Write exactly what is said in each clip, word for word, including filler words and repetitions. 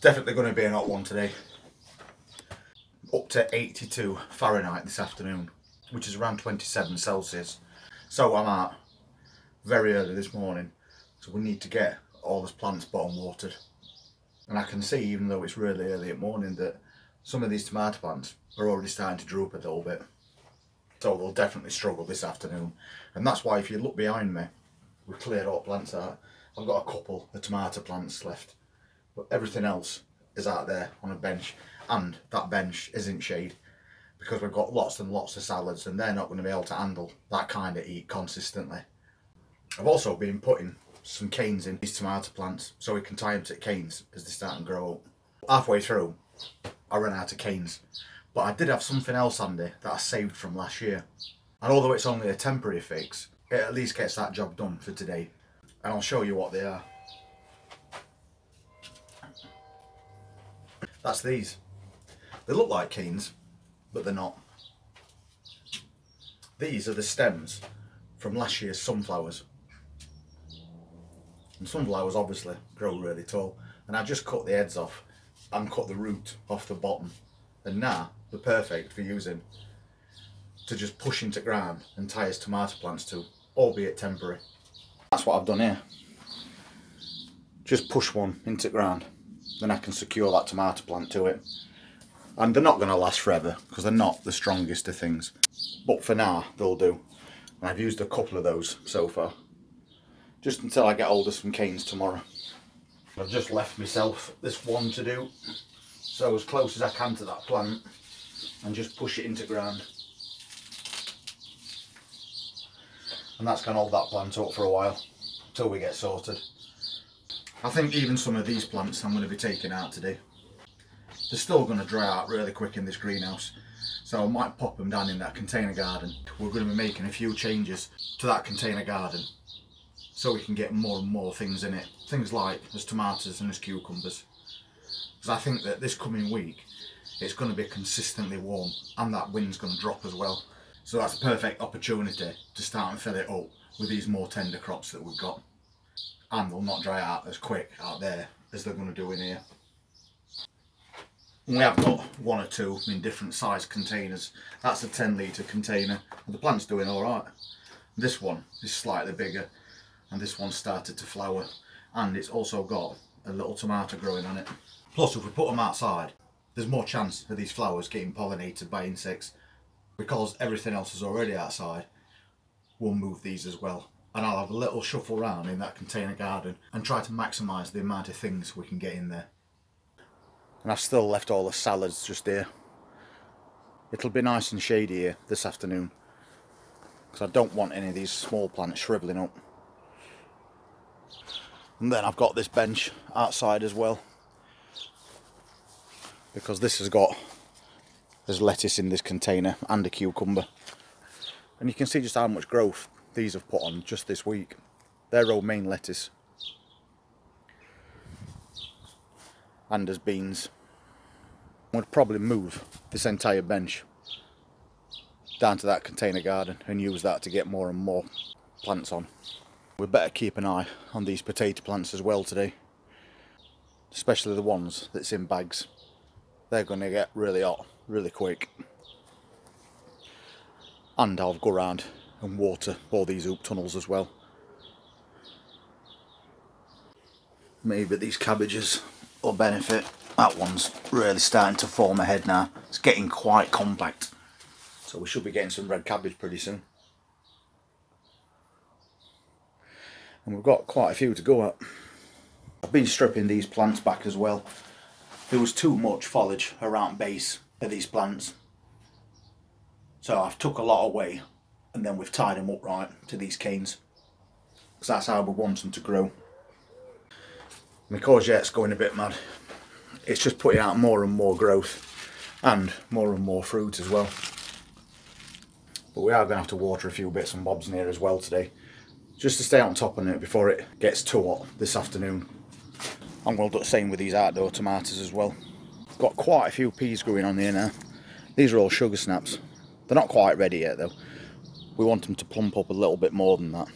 definitely going to be a hot one today. Up to eighty-two Fahrenheit this afternoon, which is around twenty-seven Celsius. So I'm out very early this morning, so we need to get all these plants bottom watered. And I can see, even though it's really early at morning, that some of these tomato plants are already starting to droop a little bit. So they'll definitely struggle this afternoon. And that's why, if you look behind me, we've cleared all plants out. I've got a couple of tomato plants left, but everything else is out there on a bench. And that bench is in shade, because we've got lots and lots of salads, and they're not going to be able to handle that kind of heat consistently. I've also been putting some canes in these tomato plants, so we can tie them to canes as they start and grow up. Halfway through, I ran out of canes, but I did have something else handy that I saved from last year. And although it's only a temporary fix, it at least gets that job done for today. And I'll show you what they are. That's these. They look like canes, but they're not. These are the stems from last year's sunflowers. And sunflowers obviously grow really tall, and I just cut the heads off and cut the root off the bottom, and now they're perfect for using to just push into ground and tie as tomato plants to, albeit temporary. That's what I've done here. Just push one into ground, then I can secure that tomato plant to it. And they're not going to last forever, because they're not the strongest of things, but for now they'll do. And I've used a couple of those so far, just until I get hold of some canes tomorrow. I've just left myself this one to do, so as close as I can to that plant and just push it into ground. And that's going to hold that plant up for a while until we get sorted. I think even some of these plants I'm going to be taking out today. They're still going to dry out really quick in this greenhouse, so I might pop them down in that container garden. We're going to be making a few changes to that container garden, so we can get more and more things in it. Things like there's tomatoes and there's cucumbers. Because I think that this coming week, it's going to be consistently warm, and that wind's going to drop as well. So that's a perfect opportunity to start and fill it up with these more tender crops that we've got. And they'll not dry out as quick out there as they're going to do in here. And we have got one or two in different size containers. That's a ten litre container, and the plant's doing all right. This one is slightly bigger, and this one started to flower, and it's also got a little tomato growing on it. Plus, if we put them outside, there's more chance of these flowers getting pollinated by insects, because everything else is already outside. We'll move these as well, and I'll have a little shuffle around in that container garden and try to maximise the amount of things we can get in there. And I've still left all the salads just here. It'll be nice and shady here this afternoon, because I don't want any of these small plants shrivelling up. And then I've got this bench outside as well, because this has got, there's lettuce in this container and a cucumber. And you can see just how much growth these have put on just this week. They're romaine lettuce. And there's beans. We'd probably move this entire bench down to that container garden and use that to get more and more plants on. We better keep an eye on these potato plants as well today, especially the ones that's in bags. They're going to get really hot really quick. And I'll go around and water all these hoop tunnels as well. Maybe these cabbages will benefit. That one's really starting to form a head now. It's getting quite compact, so we should be getting some red cabbage pretty soon. And we've got quite a few to go at. I've been stripping these plants back as well. There was too much foliage around base of these plants, so I've took a lot away, and then we've tied them upright to these canes, because that's how we want them to grow. My courgette's going a bit mad. It's just putting out more and more growth and more and more fruit as well. But we are going to have to water a few bits and bobs in here as well today, just to stay on top of it before it gets too hot this afternoon. And we'll do the same with these outdoor tomatoes as well. Got quite a few peas growing on here now. These are all sugar snaps. They're not quite ready yet though. We want them to plump up a little bit more than that.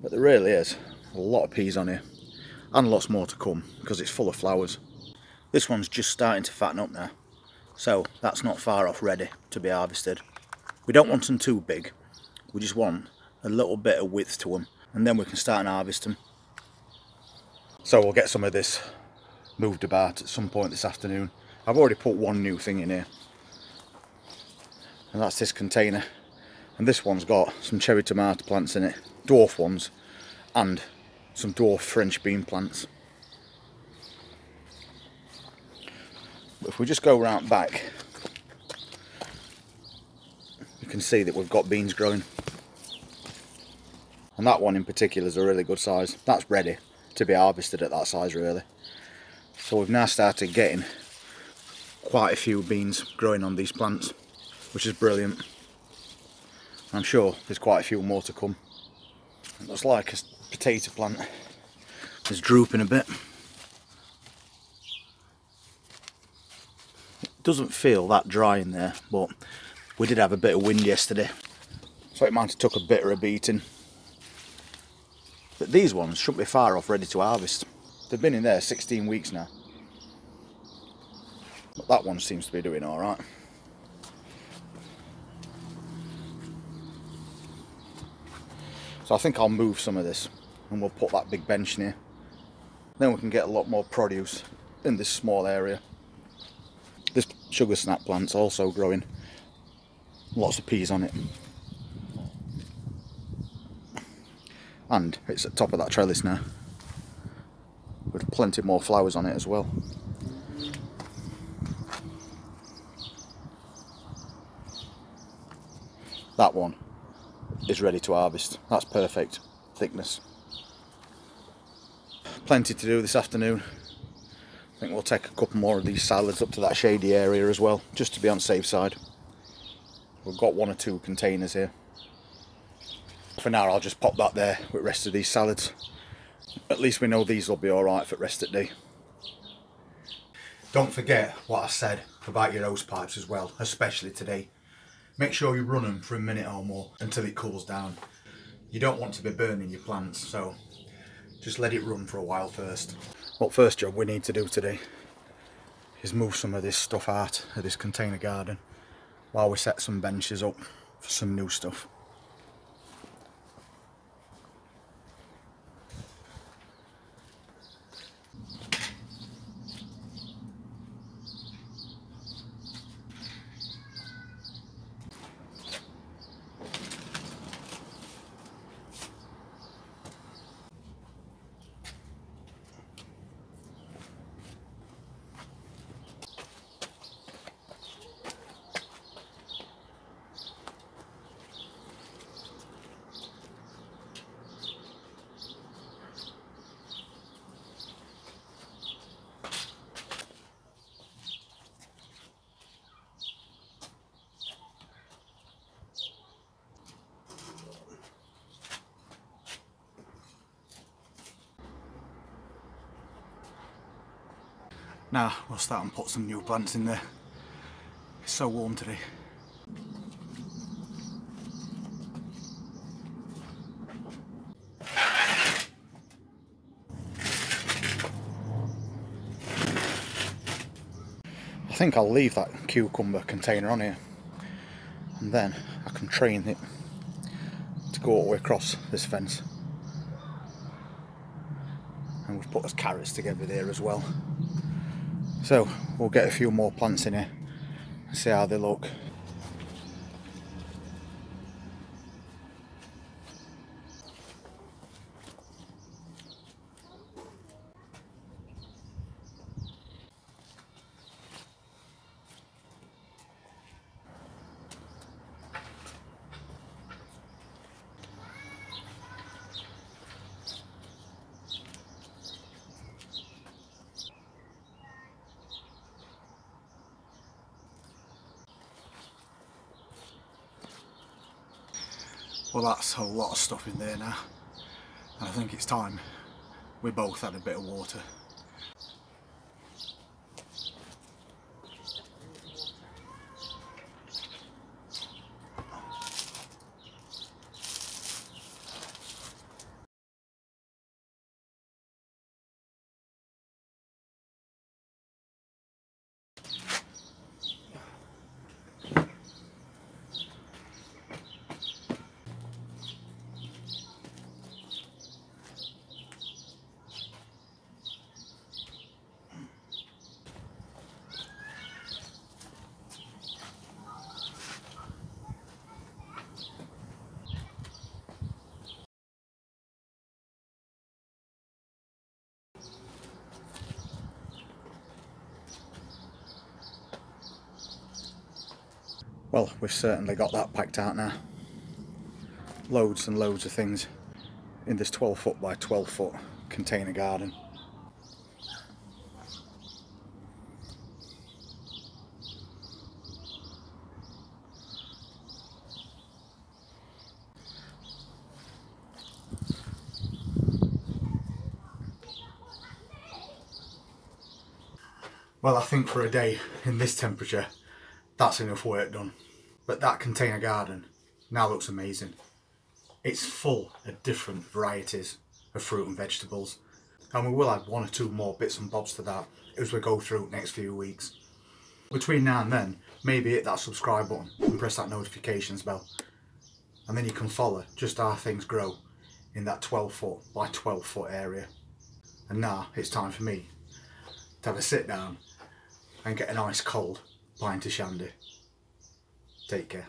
But there really is a lot of peas on here, and lots more to come, because it's full of flowers. This one's just starting to fatten up now, so that's not far off ready to be harvested. We don't want them too big, we just want a little bit of width to them, and then we can start and harvest them. So we'll get some of this moved about at some point this afternoon. I've already put one new thing in here, and that's this container, and this one's got some cherry tomato plants in it, dwarf ones, and some dwarf French bean plants. But if we just go round back, you can see that we've got beans growing, and that one in particular is a really good size. That's ready to be harvested at that size really. So we've now started getting quite a few beans growing on these plants, which is brilliant. I'm sure there's quite a few more to come. It looks like a potato plant is drooping a bit. It doesn't feel that dry in there, but we did have a bit of wind yesterday, so it might have took a bit of a beating. But these ones shouldn't be far off ready to harvest. They've been in there sixteen weeks now. But that one seems to be doing all right. So I think I'll move some of this and we'll put that big bench in here. Then we can get a lot more produce in this small area. This sugar snap plant's also growing. Lots of peas on it. And it's at the top of that trellis now, with plenty more flowers on it as well. That one is ready to harvest. That's perfect thickness. Plenty to do this afternoon. I think we'll take a couple more of these salads up to that shady area as well, just to be on the safe side. We've got one or two containers here. For now I'll just pop that there with the rest of these salads. At least we know these will be alright for rest of the day. Don't forget what I said about your hose pipes as well, especially today. Make sure you run them for a minute or more until it cools down. You don't want to be burning your plants, so just let it run for a while first. What first job we need to do today is move some of this stuff out of this container garden while we set some benches up for some new stuff. Now we'll start and put some new plants in there. It's so warm today. I think I'll leave that cucumber container on here, and then I can train it to go all the way across this fence. And we've put those carrots together there as well. So we'll get a few more plants in here and see how they look. Well, that's a lot of stuff in there now, and I think it's time we both had a bit of water. Well, we've certainly got that packed out now. Loads and loads of things in this twelve foot by twelve foot container garden. Well, I think for a day in this temperature, that's enough work done. But that container garden now looks amazing. It's full of different varieties of fruit and vegetables. And we will add one or two more bits and bobs to that as we go through the next few weeks. Between now and then, maybe hit that subscribe button and press that notifications bell. And then you can follow just how things grow in that twelve foot by twelve foot area. And now it's time for me to have a sit down and get an ice cold pint of shandy. Take care.